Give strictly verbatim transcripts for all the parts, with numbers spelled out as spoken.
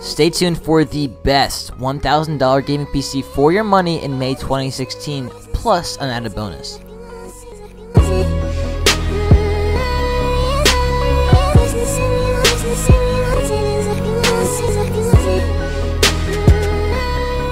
Stay tuned for the best one thousand dollar gaming P C for your money in May twenty sixteen, plus an added bonus.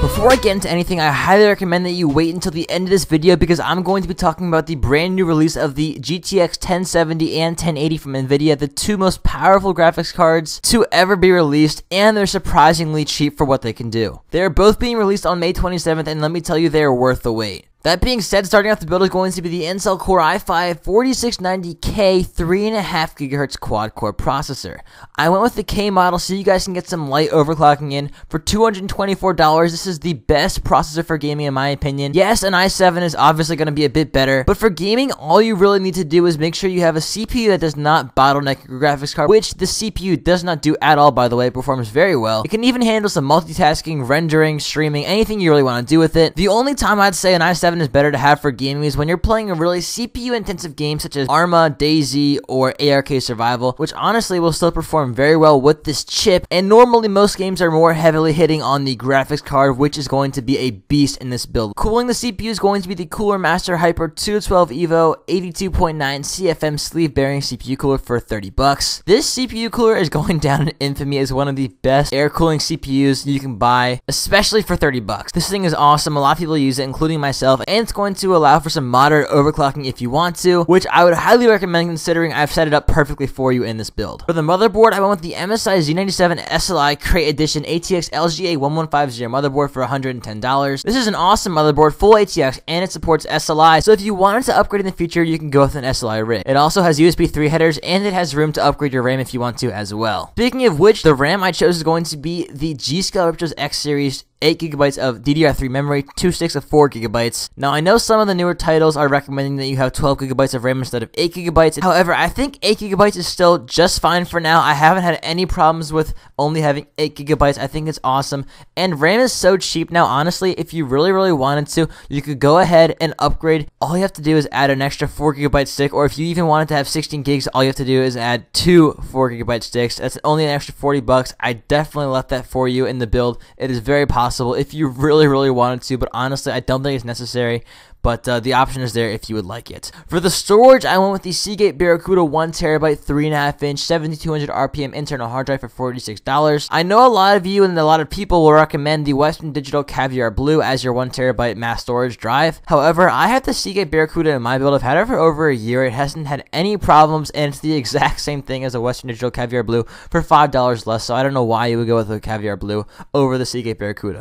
Before I get into anything, I highly recommend that you wait until the end of this video, because I'm going to be talking about the brand new release of the G T X ten seventy and ten eighty from Nvidia, the two most powerful graphics cards to ever be released, and they're surprisingly cheap for what they can do. They're both being released on May twenty-seventh, and let me tell you, they're worth the wait. That being said, starting off the build is going to be the Intel Core i five forty-six ninety K three point five gigahertz quad-core processor. I went with the K model so you guys can get some light overclocking in. For two hundred twenty-four dollars, this is the best processor for gaming in my opinion. Yes, an i seven is obviously going to be a bit better, but for gaming, all you really need to do is make sure you have a C P U that does not bottleneck your graphics card, which the C P U does not do at all, by the way. It performs very well. It can even handle some multitasking, rendering, streaming, anything you really want to do with it. The only time I'd say an i seven is better to have for gaming is when you're playing a really C P U intensive game such as Arma, DayZ, or A R K Survival, which honestly will still perform very well with this chip, and normally most games are more heavily hitting on the graphics card, which is going to be a beast in this build. Cooling the C P U is going to be the Cooler Master Hyper two twelve Evo eighty-two point nine C F M sleeve bearing C P U cooler for thirty bucks. This C P U cooler is going down in infamy as one of the best air cooling C P Us you can buy, especially for thirty bucks. This thing is awesome, a lot of people use it, including myself, and it's going to allow for some moderate overclocking if you want to, which I would highly recommend considering I've set it up perfectly for you in this build. For the motherboard, I went with the M S I Z ninety-seven S L I Crate Edition A T X L G A one one five zero motherboard for one hundred ten dollars. This is an awesome motherboard, full A T X, and it supports S L I, so if you wanted to upgrade in the future, you can go with an S L I rig. It also has U S B three headers, and it has room to upgrade your RAM if you want to as well. Speaking of which, the RAM I chose is going to be the G.Skill Ripjaws X-Series, eight gigabytes of D D R three memory, two sticks of four gigabytes. Now, I know some of the newer titles are recommending that you have twelve gigabytes of RAM instead of eight gigabytes. However, I think eight gigabytes is still just fine for now. I haven't had any problems with only having eight gigabytes. I think it's awesome. And RAM is so cheap now, honestly, if you really, really wanted to, you could go ahead and upgrade. All you have to do is add an extra four gigabyte stick, or if you even wanted to have sixteen gigs, all you have to do is add two four gigabyte sticks. That's only an extra forty bucks. I definitely left that for you in the build. It is very possible. Possible if you really really wanted to, but honestly I don't think it's necessary, but uh, the option is there if you would like it. For the storage, I went with the Seagate Barracuda one terabyte three point five inch seventy-two hundred R P M internal hard drive for forty-six dollars. I know a lot of you and a lot of people will recommend the Western Digital Caviar Blue as your one terabyte mass storage drive. However, I have the Seagate Barracuda in my build. I've had it for over a year. It hasn't had any problems, and it's the exact same thing as a Western Digital Caviar Blue for five dollars less, so I don't know why you would go with the Caviar Blue over the Seagate Barracuda.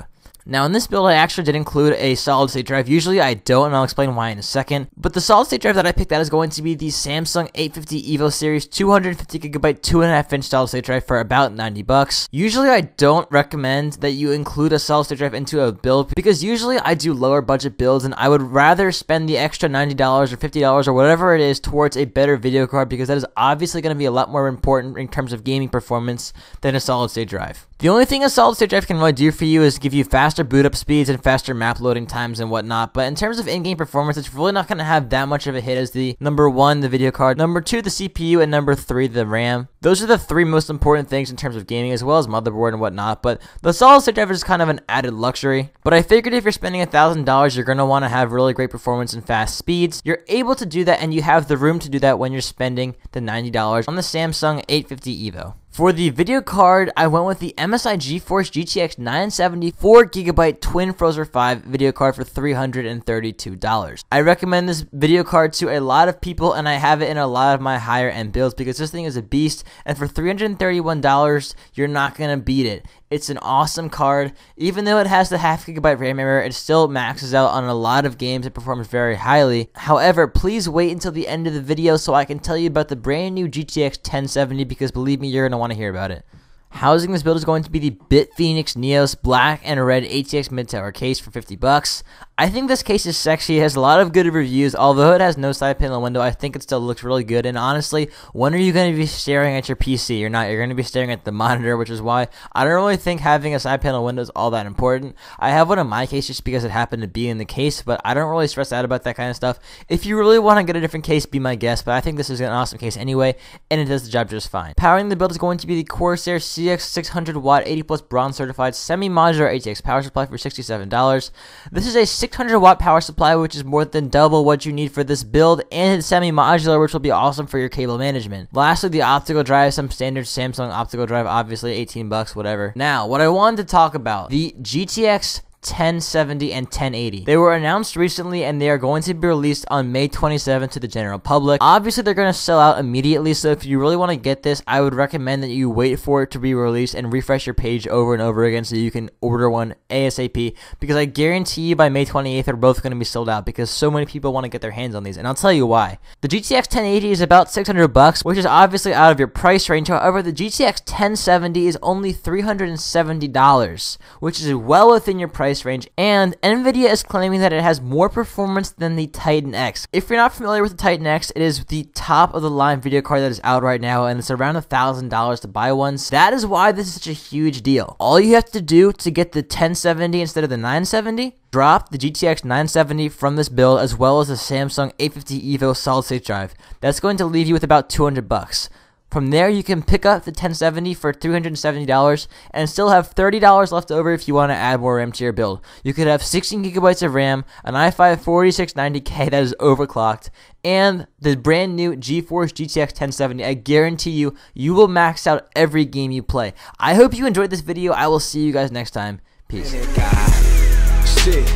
Now, in this build, I actually did include a solid-state drive. Usually, I don't, and I'll explain why in a second. But the solid-state drive that I picked out is going to be the Samsung eight fifty EVO Series two hundred fifty gigabyte two point five inch solid-state drive for about ninety bucks. Usually, I don't recommend that you include a solid-state drive into a build, because usually, I do lower-budget builds, and I would rather spend the extra ninety dollars or fifty dollars or whatever it is towards a better video card, because that is obviously going to be a lot more important in terms of gaming performance than a solid-state drive. The only thing a solid-state drive can really do for you is give you faster boot-up speeds and faster map loading times and whatnot, but in terms of in-game performance, it's really not going to have that much of a hit as the number one, the video card, number two, the C P U, and number three, the RAM. Those are the three most important things in terms of gaming, as well as motherboard and whatnot, but the solid-state drive is kind of an added luxury. But I figured if you're spending one thousand dollars, you're going to want to have really great performance and fast speeds. You're able to do that, and you have the room to do that when you're spending the ninety dollars on the Samsung eight fifty EVO. For the video card, I went with the M S I GeForce G T X nine seventy four gigabyte Twin Frozer five video card for three hundred thirty-two dollars. I recommend this video card to a lot of people, and I have it in a lot of my higher end builds because this thing is a beast, and for three hundred thirty-one dollars, you're not going to beat it. It's an awesome card. Even though it has the half gigabyte RAM error, it still maxes out on a lot of games. It performs very highly. However, please wait until the end of the video so I can tell you about the brand new G T X ten seventy, because believe me, you're going to want to hear about it. Housing this build is going to be the Bitfenix Neos black and red A T X mid-tower case for fifty bucks. I think this case is sexy. It has a lot of good reviews. Although it has no side panel window, I think it still looks really good. And honestly, when are you going to be staring at your P C? You're not. You're going to be staring at the monitor, which is why I don't really think having a side panel window is all that important. I have one in my case just because it happened to be in the case, but I don't really stress out about that kind of stuff. If you really want to get a different case, be my guest, but I think this is an awesome case anyway, and it does the job just fine. Powering the build is going to be the Corsair C. G T X six hundred watt eighty plus bronze certified semi-modular A T X power supply for sixty-seven dollars. This is a six hundred watt power supply, which is more than double what you need for this build, and it's semi-modular, which will be awesome for your cable management. Lastly, the optical drive, some standard Samsung optical drive, obviously eighteen bucks, whatever. Now, what I wanted to talk about, the G T X ten seventy and ten eighty. They were announced recently and they are going to be released on May twenty-seventh to the general public. Obviously they're going to sell out immediately, so if you really want to get this, I would recommend that you wait for it to be released and refresh your page over and over again so you can order one ASAP, because I guarantee you by May twenty-eighth they're both going to be sold out because so many people want to get their hands on these, and I'll tell you why. The G T X ten eighty is about six hundred bucks, which is obviously out of your price range. However, the G T X ten seventy is only three hundred seventy dollars, which is well within your price range, and Nvidia is claiming that it has more performance than the Titan X. If you're not familiar with the Titan X, it is the top of the line video card that is out right now, and it's around a thousand dollars to buy one. So that is why this is such a huge deal. All you have to do to get the ten seventy instead of the nine seventy, drop the G T X nine seventy from this build as well as the Samsung eight fifty EVO solid state drive. That's going to leave you with about two hundred bucks. From there, you can pick up the ten seventy for three hundred seventy dollars and still have thirty dollars left over if you want to add more RAM to your build. You could have sixteen gigabytes of RAM, an i five forty-six ninety K that is overclocked, and the brand new GeForce G T X ten seventy. I guarantee you, you will max out every game you play. I hope you enjoyed this video. I will see you guys next time. Peace. Shit.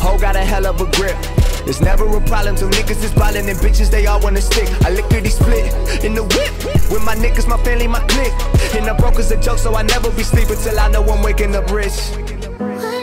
Ho got a hell of a grip. There's never a problem till niggas is ballin' and bitches they all wanna stick. I lickety split in the whip with my niggas, my family, my clique. And the broke is a joke, so I never be sleeping till I know I'm waking up rich.